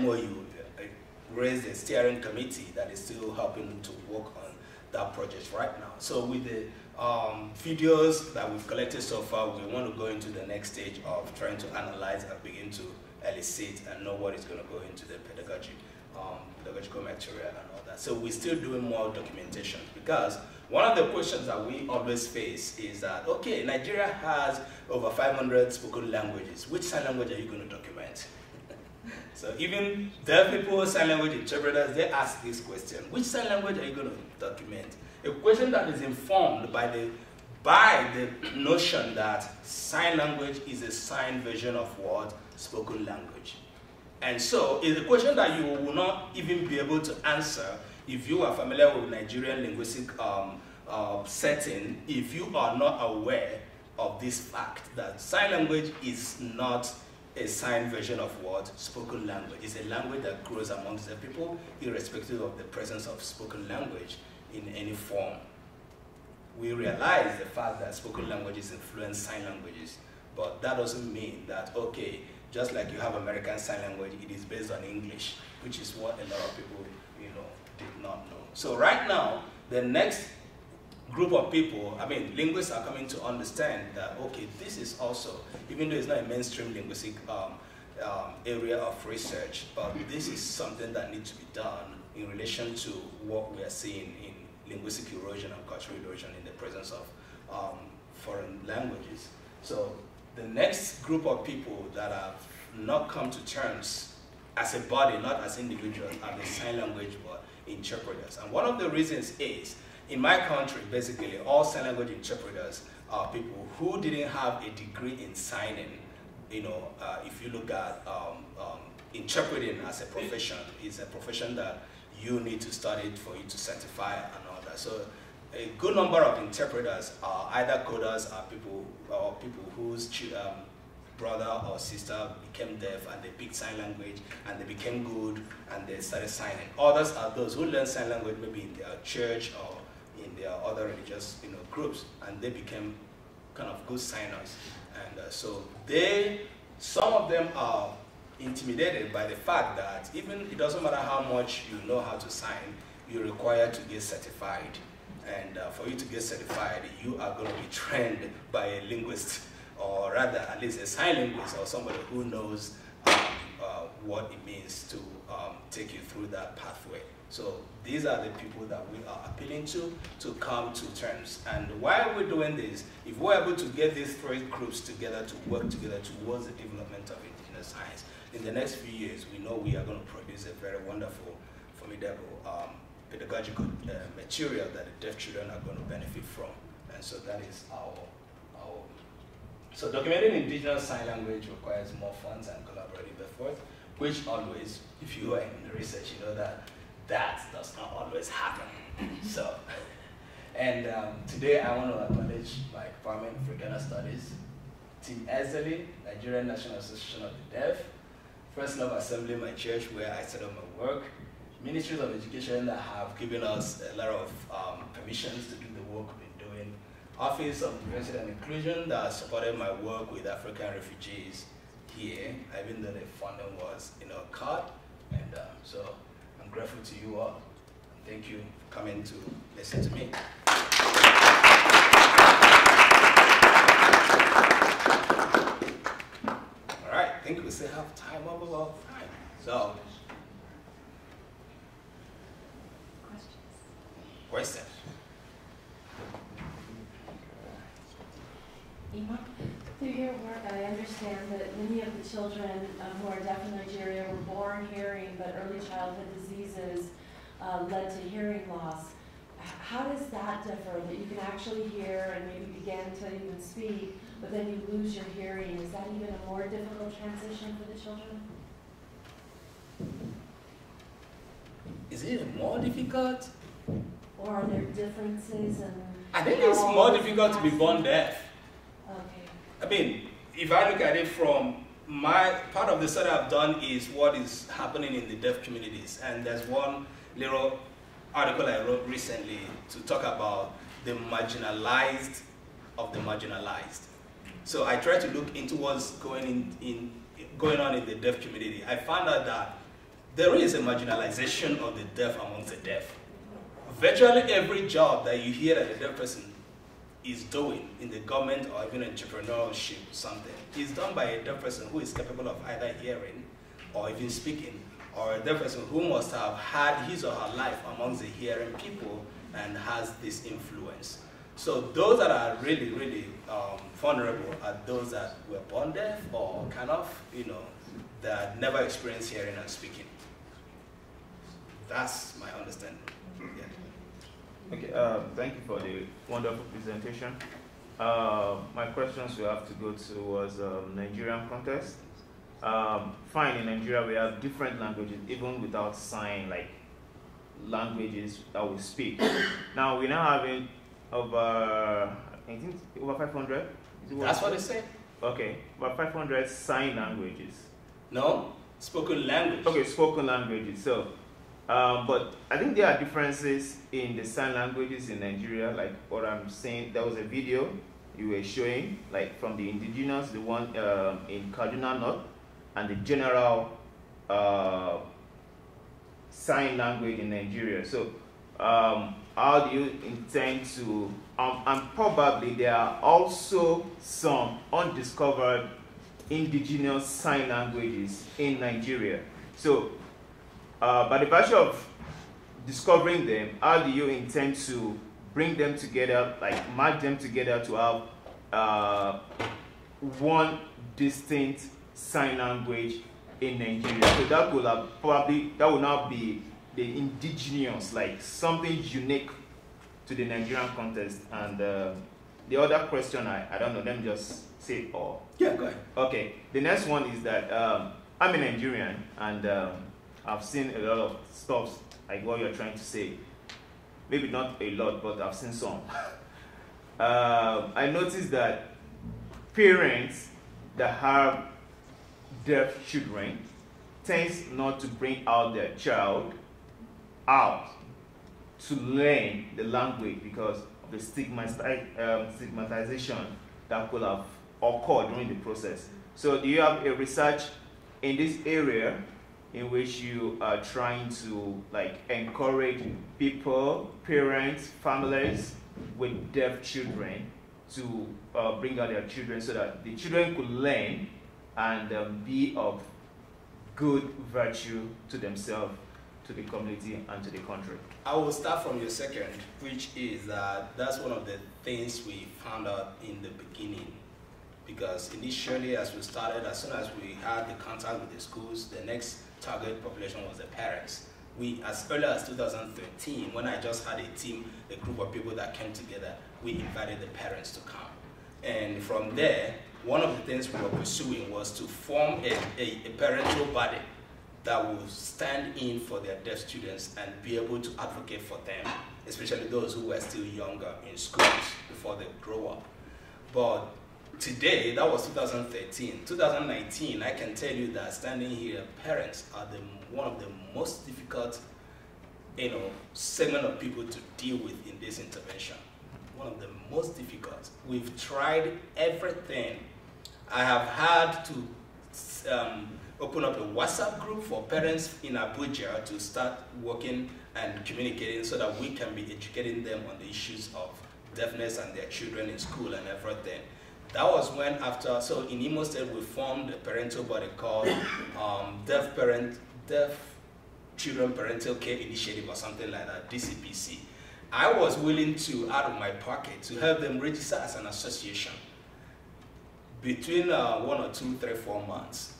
MOU raised a steering committee that is still helping to work on that project right now. So with the videos that we've collected so far, we want to go into the next stage of trying to analyze and begin to elicit and know what is going to go into the pedagogy, pedagogical material and all that. So we're still doing more documentation, because one of the questions that we always face is that, okay, Nigeria has over 500 spoken languages. Which sign language are you going to document? So even deaf people, sign language interpreters, they ask this question: which sign language are you going to document? A question that is informed by the notion that sign language is a sign version of what? Spoken language. And so it's a question that you will not even be able to answer if you are familiar with Nigerian linguistic setting, if you are not aware of this fact that sign language is not a sign version of what? Spoken language. It's a language that grows amongst the people, irrespective of the presence of spoken language in any form. We realize the fact that spoken languages influence sign languages, but that doesn't mean that, okay, just like you have American Sign Language, it is based on English, which is what a lot of people, you know, did not know. So right now, the next group of people, I mean, linguists are coming to understand that, okay, this is also, even though it's not a mainstream linguistic area of research, but this is something that needs to be done in relation to what we are seeing in linguistic erosion and cultural erosion in the presence of foreign languages. So the next group of people that have not come to terms as a body, not as individuals, are the sign language but interpreters. And one of the reasons is, in my country, basically, all sign language interpreters are people who didn't have a degree in signing. You know, if you look at interpreting as a profession, it's a profession that you need to study for you to certify and all that. So a good number of interpreters are either coders or people whose brother or sister became deaf and they picked sign language and they became good and they started signing. Others are those who learn sign language maybe in their church or in their other religious, you know, groups, and they became kind of good signers. And so they, some of them are intimidated by the fact that even it doesn't matter how much you know how to sign, you're required to get certified. And for you to get certified, you are going to be trained by a linguist, or rather at least a sign linguist or somebody who knows what it means to take you through that pathway. So these are the people that we are appealing to come to terms. And while we're doing this, if we're able to get these three groups together to work together towards the development of indigenous science, in the next few years, we know we are going to produce a very wonderful, formidable pedagogical material that the deaf children are going to benefit from. And so that is our. So documenting indigenous sign language requires more funds and collaborative effort, which always, if you are in research, you know that that does not always happen. So, and today I want to acknowledge my Department of Africana Studies, Team Ezeli, Nigerian National Association of the Deaf, First Love Assembly, my church where I set up my work, Ministries of Education that have given us a lot of permissions to do the work we've been doing, Office of Diversity and Inclusion that has supported my work with African refugees here, even though the funding was, you know, cut. And so I'm grateful to you all. And thank you for coming to listen to me. All right, I think we still have time overall. So. Question. Imo, do you your work, I understand that many of the children who are deaf in Nigeria were born hearing, but early childhood diseases led to hearing loss. How does that differ, that you can actually hear and maybe begin to even speak, but then you lose your hearing? Is that even a more difficult transition for the children? Is it more difficult? Or are there differences? And I think it's more difficult to be born deaf. Okay. I mean, if I look at it from my part of the study I've done is what is happening in the deaf communities. And there's one little article I wrote recently to talk about the marginalized of the marginalized. So I tried to look into what's going on in the deaf community. I found out that there is a marginalization of the deaf amongst the deaf. Virtually every job that you hear that a deaf person is doing in the government or even entrepreneurship, something, is done by a deaf person who is capable of either hearing or even speaking, or a deaf person who must have had his or her life amongst the hearing people and has this influence. So those that are really, really vulnerable are those that were born deaf or kind of, you know, that never experienced hearing and speaking. That's my understanding. Yeah. Okay, thank you for the wonderful presentation. My questions will have to go towards Nigerian context. Fine, in Nigeria we have different languages, even without sign, like languages that we speak. Now we're now having over, I think, over 500? That's what they say. Okay, over 500 sign languages. No, spoken language. Okay, spoken languages. So, but I think there are differences in the sign languages in Nigeria, like what I'm saying. There was a video you were showing, like from the indigenous, the one in Kaduna North, and the general sign language in Nigeria. So how do you intend to, and probably there are also some undiscovered indigenous sign languages in Nigeria. So, by the virtue of discovering them, how do you intend to bring them together, like merge them together to have one distinct sign language in Nigeria? So that would have probably, that would not be the indigenous, like something unique to the Nigerian context. And the other question, I don't know, let me just say it all. Yeah, go ahead. Okay, the next one is that I'm a Nigerian and I've seen a lot of stuff like what you're trying to say. Maybe not a lot, but I've seen some. I noticed that parents that have deaf children tends not to bring out their child out to learn the language because of the stigmatization that could have occurred during the process. So do you have a research in this area in which you are trying to like encourage people, parents, families with deaf children to bring out their children so that the children could learn and be of good virtue to themselves, to the community, and to the country? I will start from your second, which is that that's one of the things we found out in the beginning. Because initially, as we started, as soon as we had the contact with the schools, the next target population was the parents. We, as early as 2013, when I just had a team, a group of people that came together, we invited the parents to come. And from there, one of the things we were pursuing was to form a parental body that will stand in for their deaf students and be able to advocate for them, especially those who were still younger in schools before they grow up. But today, that was 2013. 2019, I can tell you that standing here, parents are one of the most difficult, you know, segment of people to deal with in this intervention. One of the most difficult. We've tried everything. I have had to open up a WhatsApp group for parents in Abuja to start working and communicating so that we can be educating them on the issues of deafness and their children in school and everything. That was when after, so in Imo State, we formed a parental body called Deaf Children Parental Care Initiative or something like that, DCPC. I was willing to, out of my pocket, to help them register as an association. between 1 or 2, 3, 4 months,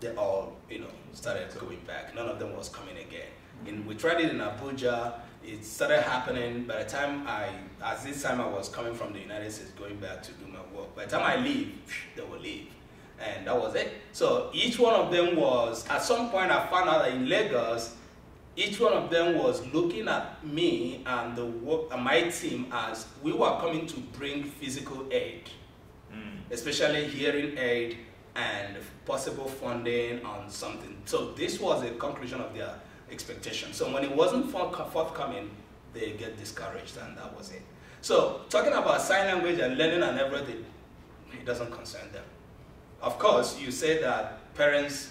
they all, you know, started going back. None of them was coming again. And we tried it in Abuja. It started happening. By the time I was coming from the United States, going back to do my work. By the time I leave, they will leave. And that was it. So each one of them was, at some point I found out that in Lagos, each one of them was looking at me and the work, and my team, as we were coming to bring physical aid, especially hearing aid and possible funding on something. So this was a conclusion of their expectation. So when it wasn't forthcoming, they get discouraged, and that was it. So talking about sign language and learning and everything, it doesn't concern them. Of course, you say that parents,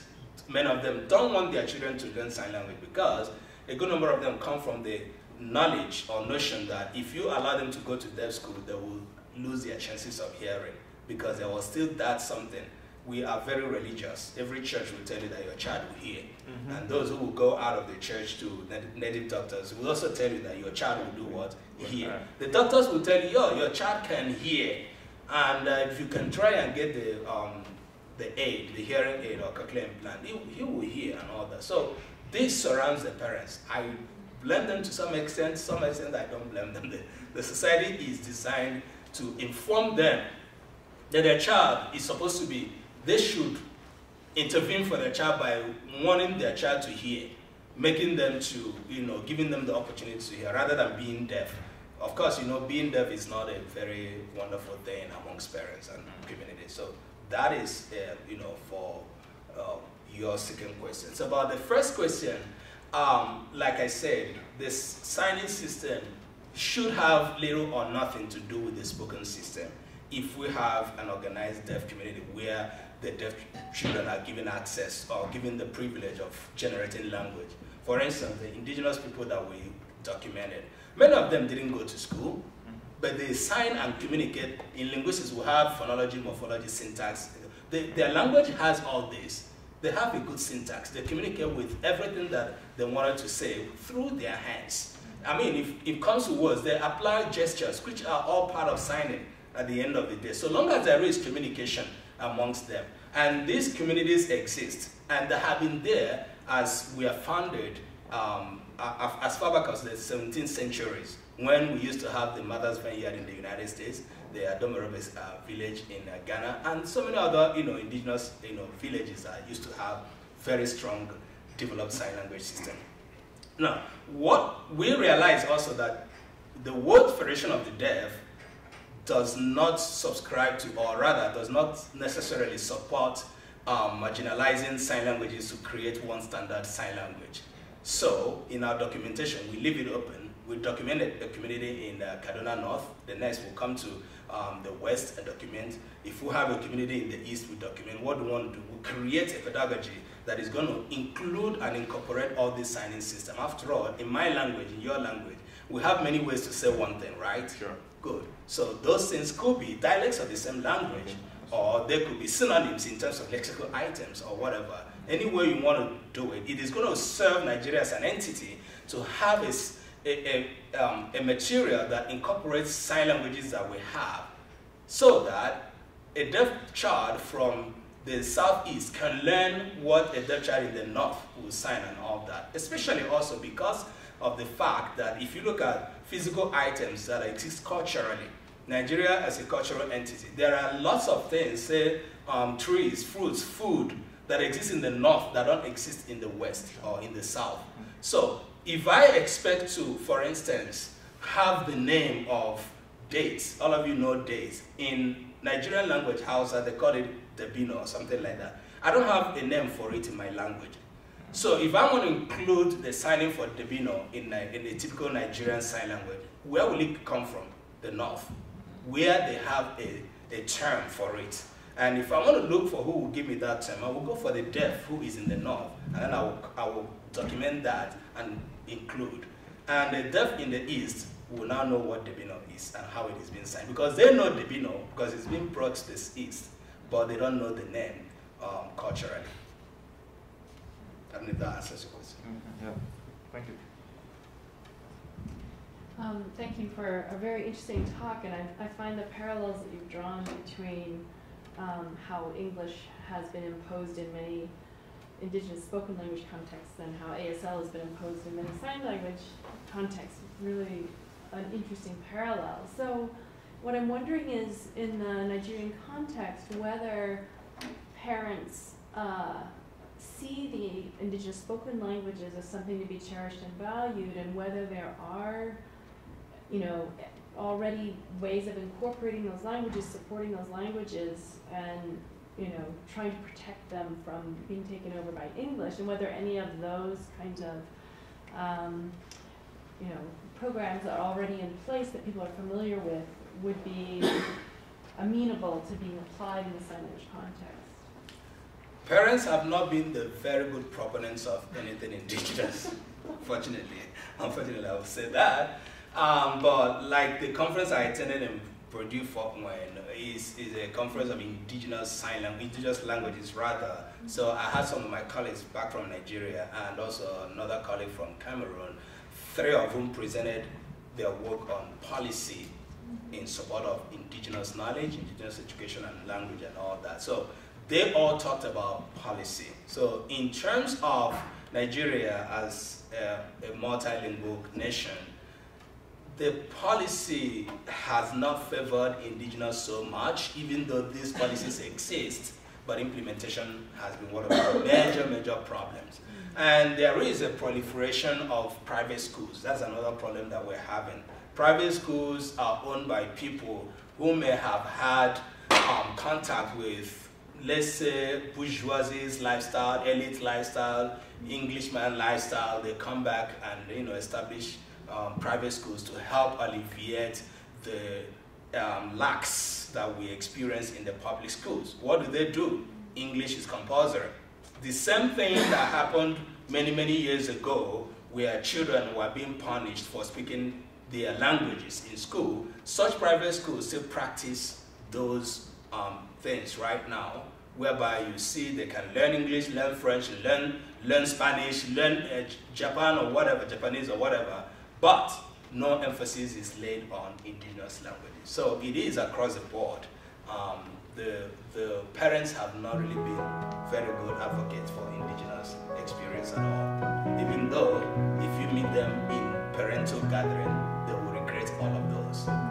many of them don't want their children to learn sign language because a good number of them come from the knowledge or notion that if you allow them to go to deaf school, they will lose their chances of hearing, because there was still that something. We are very religious. Every church will tell you that your child will hear. And those who will go out of the church to native doctors will also tell you that your child will do what? Hear. The doctors will tell you, yo, your child can hear. And if you can try and get the aid, the hearing aid or cochlear implant, he will hear and all that. So this surrounds the parents. I blame them to some extent I don't blame them. The society is designed to inform them that their child is supposed to be, they should intervene for their child by wanting their child to hear, making them to, you know, giving them the opportunity to hear rather than being deaf. Of course, you know, being deaf is not a very wonderful thing amongst parents and community. So that is, you know, for your second question. So about the first question, like I said, this signing system should have little or nothing to do with the spoken system if we have an organized deaf community where the deaf children are given access or given the privilege of generating language. For instance, the indigenous people that we documented, many of them didn't go to school, but they sign and communicate. In linguistics, we have phonology, morphology, syntax. Their language has all this. They have a good syntax. They communicate with everything that they wanted to say through their hands. I mean, if it comes to words, they apply gestures, which are all part of signing at the end of the day, so long as there is communication amongst them. And these communities exist, and they have been there as we are founded as far back as the 17th centuries, when we used to have the Mother's Vineyard in the United States, the Adomerobe village in Ghana, and so many other, you know, indigenous, you know, villages that used to have very strong developed sign language system. Now, what we realize also that the World Federation of the Deaf does not subscribe to, or rather does not necessarily support marginalizing sign languages to create one standard sign language. So in our documentation, we leave it open. We documented a community in Kaduna North. The next will come to the West and document. If we have a community in the East, we document. What do we want to do? We create a pedagogy that is going to include and incorporate all this signing system. After all, in my language, in your language, we have many ways to say one thing, right? Sure. Good. So those things could be dialects of the same language, or they could be synonyms in terms of lexical items or whatever. Any way you want to do it, it is going to serve Nigeria as an entity to have a material that incorporates sign languages that we have, so that a deaf child from the Southeast can learn what a deaf child in the North will sign and all that, especially also because of the fact that if you look at physical items that exist culturally, Nigeria as a cultural entity, there are lots of things, say trees, fruits, food, that exist in the North that don't exist in the West or in the South. So if I expect to, for instance, have the name of dates, all of you know dates, in Nigerian language, Hausa, they call it Debino or something like that. I don't have a name for it in my language. So if I want to include the signing for Debino in a typical Nigerian sign language, where will it come from? The North, where they have a term for it. And if I want to look for who will give me that term, I will go for the deaf who is in the North, and then I will document that and include. And the deaf in the East will now know what Debino is and how it is being signed, because they know Debino because it's been brought to the East, but they don't know the name culturally. I don't know if that answers your question. Yeah, thank you. Thank you for a very interesting talk, and I find the parallels that you've drawn between how English has been imposed in many indigenous spoken language contexts and how ASL has been imposed in many sign language contexts. Really an interesting parallel. So what I'm wondering is, in the Nigerian context, whether parents see the indigenous spoken languages as something to be cherished and valued, and whether there are, you know, already ways of incorporating those languages, supporting those languages, and, you know, trying to protect them from being taken over by English, and whether any of those kinds of, you know, programs that are already in place that people are familiar with would be amenable to being applied in the sign language context. Parents have not been the very good proponents of anything indigenous, fortunately. Unfortunately, I would say that. But like the conference I attended in Purdue is a conference of indigenous sign language, indigenous languages rather. So I had some of my colleagues back from Nigeria and also another colleague from Cameroon. Three of whom presented their work on policy in support of indigenous knowledge, indigenous education and language and all that. So they all talked about policy. So in terms of Nigeria as a multilingual nation, the policy has not favored indigenous so much, even though these policies exist, but implementation has been one of our major, major problems. And there is a proliferation of private schools. That's another problem that we're having. Private schools are owned by people who may have had contact with, let's say, bourgeoisie's lifestyle, elite lifestyle, Englishman lifestyle. They come back and, you know, establish private schools to help alleviate the lacks that we experience in the public schools. What do they do? English is compulsory. The same thing that happened many, many years ago, where children were being punished for speaking their languages in school, such private schools still practice those things right now, whereby you see they can learn English, learn French, learn Spanish, learn Japan or whatever, Japanese or whatever, but no emphasis is laid on indigenous languages. So it is across the board. The parents have not really been very good advocates for indigenous experience at all. Even though if you meet them in parental gathering, they will regret all of those.